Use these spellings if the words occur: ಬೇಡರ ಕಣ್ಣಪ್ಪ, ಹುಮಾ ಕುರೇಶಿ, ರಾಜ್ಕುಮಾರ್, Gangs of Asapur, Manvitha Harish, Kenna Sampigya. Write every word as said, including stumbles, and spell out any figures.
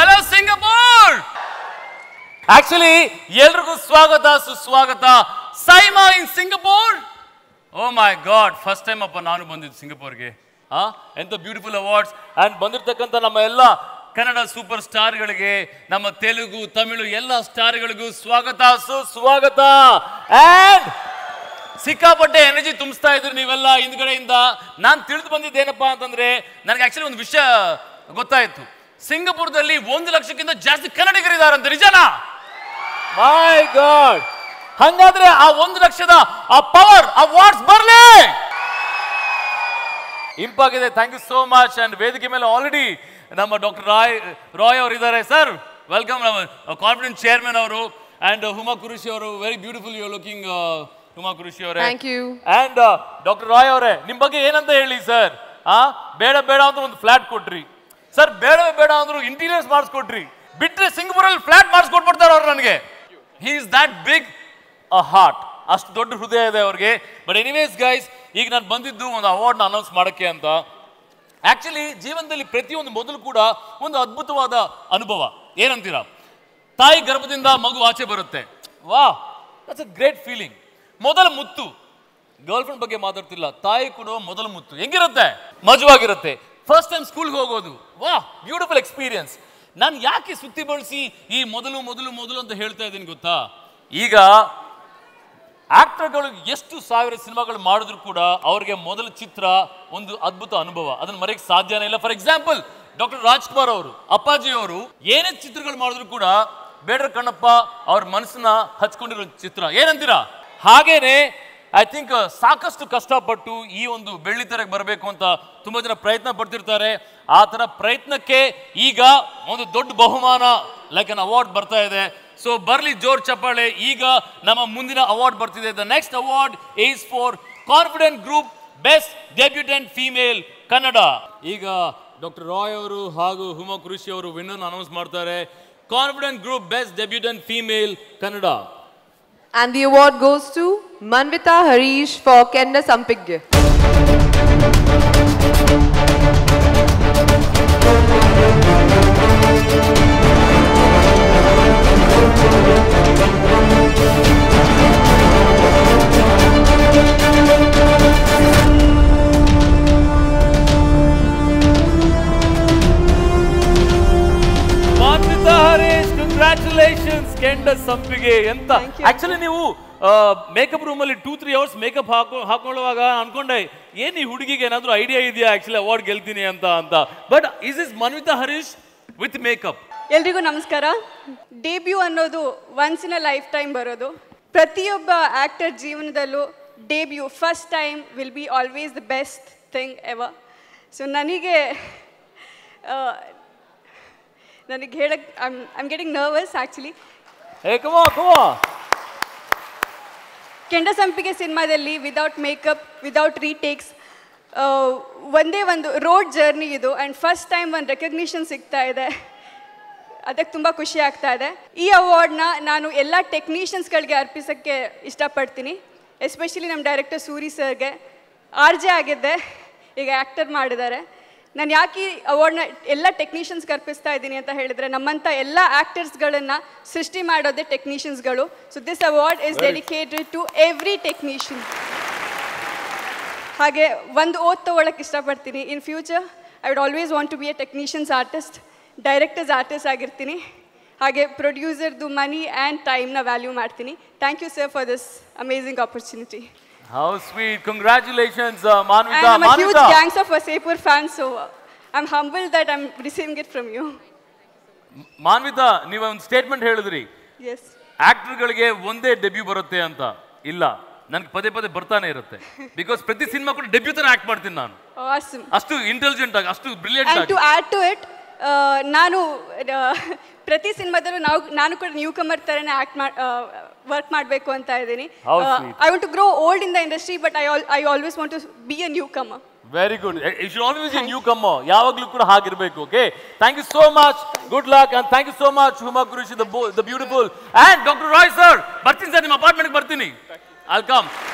Hello Singapore! Actually, Yelrugu Swagata Suswagata Saima in Singapore. Oh my God, first time appa nanu bandid Singapore ge. Ah, and the beautiful awards and bandirtakanta namma ella Kannada superstar galige, namma Telugu, Tamil ella star galigu swagata suswagata and ಸಿಕ್ಕಾಪಟ್ಟೆ energy ತುಂಬಿಸ್ತಾ ಇದ್ರು ನೀವೆಲ್ಲ ಹಿಂದ್ಗಡೆಯಿಂದ. ನಾನು ತಿಳಿದು ಬಂದಿದ್ದೇನಪ್ಪ ಅಂತಂದರೆ, ನನಗೆ actually ಒಂದು ವಿಷಯ ಗೊತ್ತಾಯಿತು. ಸಿಂಗಾಪುರದಲ್ಲಿ ಒಂದು ಲಕ್ಷಕ್ಕಿಂತ ಜಾಸ್ತಿ ಕನ್ನಡಿಗರಿದ್ದಾರಂತ, ನಿಜನಾ? ಮೈ ಗಾಡ್, ಹಾಗಾದರೆ ಆ ಒಂದು ಲಕ್ಷದ ಆ ಪವರ್ ಆ ವಾಟ್ಸ್ ಬರಲಿ. ಇಂಪಾಗಿದೆ. Thank you so much. And ವೇದಿಕೆ ಮೇಲೆ ಆಲ್ರೆಡಿ ನಮ್ಮ ಡಾಕ್ಟರ್ ರಾಯ್ ರಾಯ್ ಅವರು ಇದ್ದಾರೆ. ಸರ್ ವೆಲ್ಕಮ್, ನಮ್ಮ ಕಾನ್ಫಿಡೆಂಟ್ ಚೇರ್ಮನ್ ಅವರು ಆ್ಯಂಡ್ ಹುಮಾ ಕುರೇಶಿ ಅವರು. Very beautiful you are looking ಹುಮಾ ಕುರೇಶಿ ಅವರೇ. Thank you. And doctor Roy ಅವರೇ, ನಿಮ್ಮ ಬಗ್ಗೆ ಏನಂತ ಹೇಳಿ ಸರ್? ಆ ಬೇಡ ಬೇಡ ಅಂತ ಒಂದು ಫ್ಲ್ಯಾಟ್ ಕೊಟ್ರಿ ಸರ್, ಬೇಡವೇ ಬೇಡ ಅಂದ್ರು ಇಂಟೀರಿಯರ್ಸ್ ಮಾಡಿಸ್ಕೊಟ್ರಿ, ಬಿಟ್ಟರೆ ಸಿಂಗಾಪುರಲ್ಲಿ ಫ್ಲ್ಯಾಟ್ ಮಾಡಿಸ್ಕೊಟ್ಬಿಡ್ತಾರೆ ಅವ್ರು ನನಗೆ. He is that big a heart, ಅಷ್ಟು ದೊಡ್ಡ ಹೃದಯ ಇದೆ ಅವ್ರಿಗೆ. ಬಟ್ ಎನಿವೇಸ್ ಗೈಸ್, ಈಗ ನಾನು ಬಂದಿದ್ದು ಒಂದು ಅವಾರ್ಡ್ನ ಅನೌನ್ಸ್ ಮಾಡೋಕ್ಕೆ ಅಂತ. ಆ್ಯಕ್ಚುಲಿ ಜೀವನದಲ್ಲಿ ಪ್ರತಿಯೊಂದು ಮೊದಲು ಕೂಡ ಒಂದು ಅದ್ಭುತವಾದ ಅನುಭವ. ಏನಂತೀರಾ? ತಾಯಿ ಗರ್ಭದಿಂದ ಮಗು ಆಚೆ ಬರುತ್ತೆ. ವಾ, ದಟ್ಸ್ ಅ ಗ್ರೇಟ್ ಫೀಲಿಂಗ್. ಮೊದಲ ಮುತ್ತು, ಗರ್ಲ್ಫ್ರೆಂಡ್ ಬಗ್ಗೆ ಮಾತಾಡ್ತಿಲ್ಲ, ತಾಯಿ ಕೊಡುವ ಮೊದಲ ಮುತ್ತು ಹೆಂಗಿರುತ್ತೆ? ಮಜವಾಗಿರುತ್ತೆ. ಫಸ್ಟ್ ಟೈಮ್ ಸ್ಕೂಲ್ಗೆ ಹೋಗೋದು, ವಾ, ಬ್ಯೂಟಿಫುಲ್ ಎಕ್ಸ್ಪೀರಿಯನ್ಸ್. ನಾನು ಯಾಕೆ ಸುತ್ತಿ ಬಳಸಿ ಈ ಮೊದಲು ಮೊದಲು ಮೊದಲು ಅಂತ ಹೇಳ್ತಾ ಇದ್ದೀನಿ ಗೊತ್ತಾ? ಈಗ ಆಕ್ಟರ್ಗಳು ಎಷ್ಟು ಸಾವಿರ ಸಿನಿಮಾಗಳು ಮಾಡಿದ್ರು ಕೂಡ ಅವ್ರಿಗೆ ಮೊದಲ ಚಿತ್ರ ಒಂದು ಅದ್ಭುತ ಅನುಭವ, ಅದನ್ನ ಮರೆಯಕ್ಕೆ ಸಾಧ್ಯನೇ ಇಲ್ಲ. ಫಾರ್ ಎಕ್ಸಾಂಪಲ್, ಡಾಕ್ಟರ್ ರಾಜ್ಕುಮಾರ್ ಅವರು, ಅಪ್ಪಾಜಿ ಅವರು ಏನೇ ಚಿತ್ರಗಳು ಮಾಡಿದ್ರು ಕೂಡ ಬೇಡರ ಕಣ್ಣಪ್ಪ ಅವ್ರ ಮನಸ್ಸನ್ನ ಹಚ್ಕೊಂಡಿರೋ ಚಿತ್ರ. ಏನಂತೀರಾ? ಹಾಗೇನೆ ಐ ಥಿಂಕ್ ಸಾಕಷ್ಟು ಕಷ್ಟಪಟ್ಟು ಈ ಒಂದು ಬೆಳ್ಳಿತೆರೆಗೆ ಬರಬೇಕು ಅಂತ ತುಂಬ ಜನ ಪ್ರಯತ್ನ ಪಡ್ತಿರ್ತಾರೆ. ಆ ಥರ ಪ್ರಯತ್ನಕ್ಕೆ ಈಗ ಒಂದು ದೊಡ್ಡ ಬಹುಮಾನ ಲೈಕ್ ಅನ್ ಅವಾರ್ಡ್ ಬರ್ತಾ ಇದೆ. ಸೊ ಬರಲಿ ಜೋರ್ ಚಪ್ಪಾಳೆ. ಈಗ ನಮ್ಮ ಮುಂದಿನ ಅವಾರ್ಡ್ ಬರ್ತಿದೆ. The next award is for confident group best debutant female Kannada. ಈಗ ಡಾಕ್ಟರ್ ರಾಯ್ ಅವರು ಹಾಗೂ ಹುಮಾ ಕುರೇಶಿ ಅವರು ವಿನ್ನರ್ ಅನೌನ್ಸ್ ಮಾಡ್ತಾರೆ. Confident group best debutant female Kannada. And the award goes to Manvitha Harish for Kenna Sampigya. Congratulations, Kenna Sampigya. ಎಂತ actually ನೀವು makeup room ಅಲ್ಲಿ two three hours makeup ಹಾಕೋ ಹಾಕೊಳ್ಳುವಾಗ ಅನ್ಕೊಂಡೆ, ಏನ್ ಈ ಹುಡುಗಿಗೆ ಏನಾದ್ರು ಐಡಿಯಾ ಇದೆಯಾ ಆಕ್ಚುಲಿ ಅವಾರ್ಡ್ ಗೆಲ್ತೀನಿ ಅಂತ ಅಂತ. But is is Manvita Harish with makeup. ಎಲ್ರಿಗೂ ನಮಸ್ಕಾರ. ಡೆಬ್ಯೂ ಅನ್ನೋದು once in a lifetime ಬರೋದು. ಪ್ರತಿಯೊಬ್ಬ ಆಕ್ಟರ್ ಜೀವನದಲ್ಲೂ debut first time will be always the best thing ever. So ನನಗೆ ನನಗೆ ಹೇಳಕ್ I'm I'm getting nervous actually. Kenda Sampige ಸಿನಿಮಾದಲ್ಲಿ ವಿದೌಟ್ ಮೇಕಪ್, ವಿದೌಟ್ ರೀಟೇಕ್ಸ್, ಒಂದೇ ಒಂದು ರೋಡ್ ಜರ್ನಿ ಇದು. ಆ್ಯಂಡ್ ಫಸ್ಟ್ ಟೈಮ್ ಒಂದು ರೆಕಗ್ನಿಷನ್ ಸಿಗ್ತಾ ಇದೆ, ಅದಕ್ಕೆ ತುಂಬ ಖುಷಿ ಆಗ್ತಾ ಇದೆ. ಈ ಅವಾರ್ಡ್ನ ನಾನು ಎಲ್ಲ ಟೆಕ್ನಿಷಿಯನ್ಸ್ಗಳಿಗೆ ಅರ್ಪಿಸೋಕ್ಕೆ ಇಷ್ಟಪಡ್ತೀನಿ. ಎಸ್ಪೆಷಲಿ ನಮ್ಮ ಡೈರೆಕ್ಟರ್ ಸೂರಿ ಸರ್ಗೆ. ಆರ್ ಜೆ ಆಗಿದ್ದೆ, ಈಗ ಆ್ಯಕ್ಟರ್ ಮಾಡಿದ್ದಾರೆ. ನಾನು ಯಾಕೆ ಅವಾರ್ಡ್ನ ಎಲ್ಲ ಟೆಕ್ನಿಷಿಯನ್ಸ್ಗೆ ಅರ್ಪಿಸ್ತಾ ಇದ್ದೀನಿ ಅಂತ ಹೇಳಿದರೆ, ನಮ್ಮಂಥ ಎಲ್ಲ ಆ್ಯಕ್ಟರ್ಸ್ಗಳನ್ನು ಸೃಷ್ಟಿ ಮಾಡೋದೇ ಟೆಕ್ನಿಷಿಯನ್ಸ್ಗಳು. So this award is dedicated to every technician. ಹಾಗೆ ಒಂದು ಓದ್ ತೊಗೊಳಕ್ಕೆ ಇಷ್ಟಪಡ್ತೀನಿ. In future I would always want to be a technicians artist, directors artist ಆಗಿರ್ತೀನಿ. ಹಾಗೆ ಪ್ರೊಡ್ಯೂಸರ್ದು ಮನಿ ಆ್ಯಂಡ್ ಟೈಮ್ನ ವ್ಯಾಲ್ಯೂ ಮಾಡ್ತೀನಿ. Thank you sir for this amazing opportunity. How sweet! Congratulations, uh, Manvitha. I'm a huge Gangs of Asapur fan, so I'm humbled that I'm receiving it from you. Manvitha, ನೀವು ಒಂದು statement ಹೇಳಿದ್ರಿ. Yes. ಆಕ್ಟರ್ಗಳಿಗೆ ಒಂದೇ debut ಬರುತ್ತೆ ಅಂತ. ಇಲ್ಲ, ನನಗೆ ಪದೇ ಪದೇ ಬರ್ತಾನೆ ಇರುತ್ತೆ. ಬಿಕಾಸ್ ಪ್ರತಿ ಸಿನಿಮಾ ಕೂಡ ಡೆಬ್ಯೂ ತರ ಆಕ್ಟ್ ಮಾಡ್ತೀನಿ ನಾನು. Awesome. ಅಷ್ಟು ಇಂಟೆಲಿಜೆಂಟ್ ಆಗಿ, ಅಷ್ಟು ಬ್ರಿಲಿಯಂಟ್ ಆಗಿ. And to add to it, ನಾನು ಪ್ರತಿ ಸಿನಿಮಾದಲ್ಲೂ ನಾವು ನಾನು ಕೂಡ ನ್ಯೂ ಕಮರ್ ಥರನೇ ಆಕ್ಟ್ ಮಾಡಿ ವರ್ಕ್ ಮಾಡಬೇಕು ಅಂತ ಇದ್ದೀನಿ. I want to grow old in the industry, but I I always want to be a newcomer. Very good. You should always be a newcomer, ಯಾವಾಗಲೂ ಕೂಡ ಹಾಗಿರಬೇಕು. Okay, thank you so much. Good luck and thank you so much ಹುಮಾ ಕುರೇಶಿ, the beautiful. And doctor Roy sir, ಬರ್ತೀನಿ sir ನಿಮ್ಮ ಅಪಾರ್ಟ್ಮೆಂಟ್ಗೆ ಬರ್ತೀನಿ. I will come.